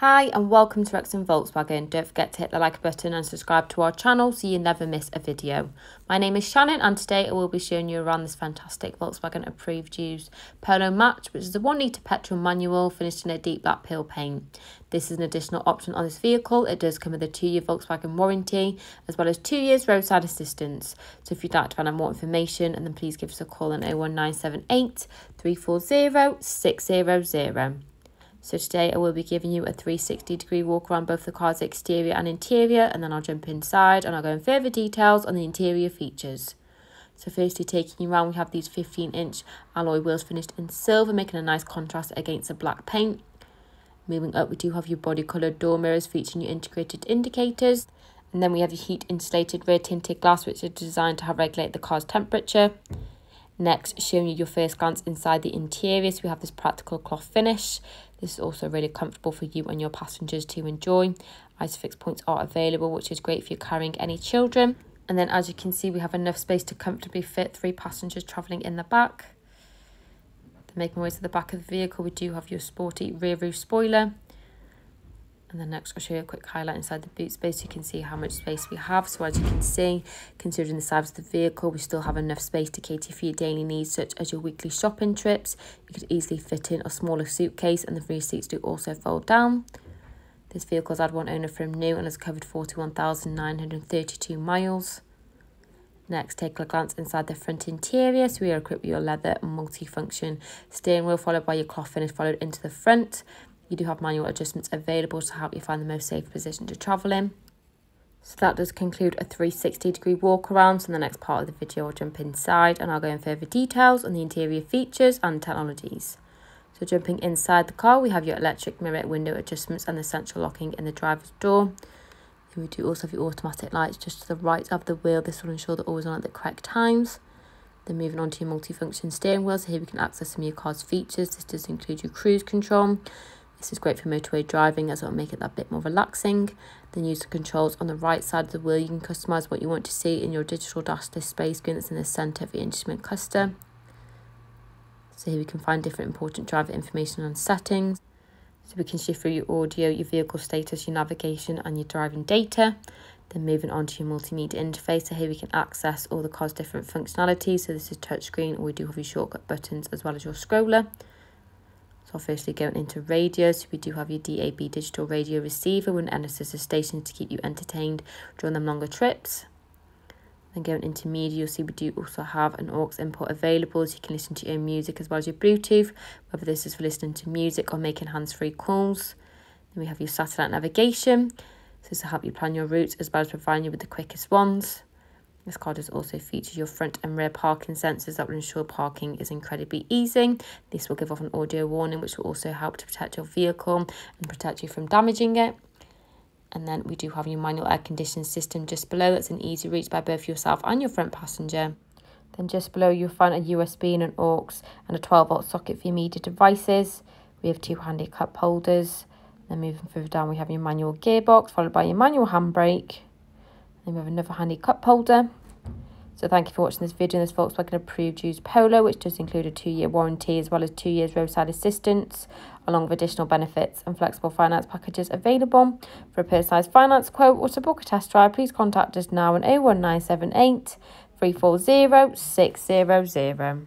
Hi and welcome to Wrexham Volkswagen. Don't forget to hit the like button and subscribe to our channel so you never miss a video. My name is Shannon and today I will be showing you around this fantastic Volkswagen approved used Polo Match, which is a 1 litre petrol manual finished in a deep black peel paint. This is an additional option on this vehicle. It does come with a 2-year Volkswagen warranty as well as 2 years roadside assistance. So if you'd like to find out more information, and then please give us a call on 01978 340 600. So today I will be giving you a 360-degree walk around both the car's exterior and interior, and then I'll jump inside and I'll go in further details on the interior features. So firstly, taking you around, we have these 15-inch alloy wheels finished in silver, making a nice contrast against the black paint. Moving up, we do have your body-coloured door mirrors featuring your integrated indicators. And then we have your heat-insulated rear tinted glass, which is designed to help regulate the car's temperature. Next, showing you your first glance inside the interior, so we have this practical cloth finish. This is also really comfortable for you and your passengers to enjoy. Isofix points are available, which is great if you're carrying any children. And then as you can see, we have enough space to comfortably fit 3 passengers travelling in the back. Then making way to the back of the vehicle, we do have your sporty rear roof spoiler. And then next I'll show you a quick highlight inside the boot space so you can see how much space we have. So as you can see, considering the size of the vehicle, we still have enough space to cater for your daily needs such as your weekly shopping trips. You could easily fit in a smaller suitcase, and the rear seats do also fold down. This vehicle's had one owner from new and has covered 41,932 miles. Next, take a glance inside the front interior. So we are equipped with your leather multifunction steering wheel, followed by your cloth finish, followed into the front. You do have manual adjustments available to help you find the most safe position to travel in. So that does conclude a 360-degree walk around. So in the next part of the video, I'll jump inside and I'll go in further details on the interior features and technologies. So jumping inside the car, we have your electric mirror, window adjustments and the central locking in the driver's door. And we do also have your automatic lights just to the right of the wheel. This will ensure they're always on at the correct times. Then moving on to your multifunction steering wheel. So here we can access some of your car's features. This does include your cruise control. This is great for motorway driving as it'll make it that bit more relaxing. Then use the controls on the right side of the wheel. You can customise what you want to see in your digital dash display screen that's in the centre of your instrument cluster. So here we can find different important driver information and settings. So we can shift through your audio, your vehicle status, your navigation and your driving data. Then moving on to your multimedia interface. So here we can access all the car's different functionalities. So this is touchscreen, or we do have your shortcut buttons as well as your scroller. So firstly, going into radio, so we do have your DAB digital radio receiver with an NSS station to keep you entertained during them longer trips. Then going into media, you'll see we do also have an aux input available, so you can listen to your own music as well as your Bluetooth, whether this is for listening to music or making hands-free calls. Then we have your satellite navigation, so this will help you plan your routes as well as providing you with the quickest ones. This car does also feature your front and rear parking sensors that will ensure parking is incredibly easy. This will give off an audio warning, which will also help to protect your vehicle and protect you from damaging it. And then we do have your manual air conditioning system just below. That's an easy reach by both yourself and your front passenger. Then just below you'll find a USB and an aux and a 12-volt socket for your media devices. We have 2 handy cup holders. Then moving further down, we have your manual gearbox, followed by your manual handbrake. Then we have another handy cup holder. So thank you for watching this video. This Volkswagen approved used Polo, which does include a 2-year warranty as well as 2 years roadside assistance, along with additional benefits and flexible finance packages available. For a personalised finance quote or to book a test drive, please contact us now on 01978 340 600.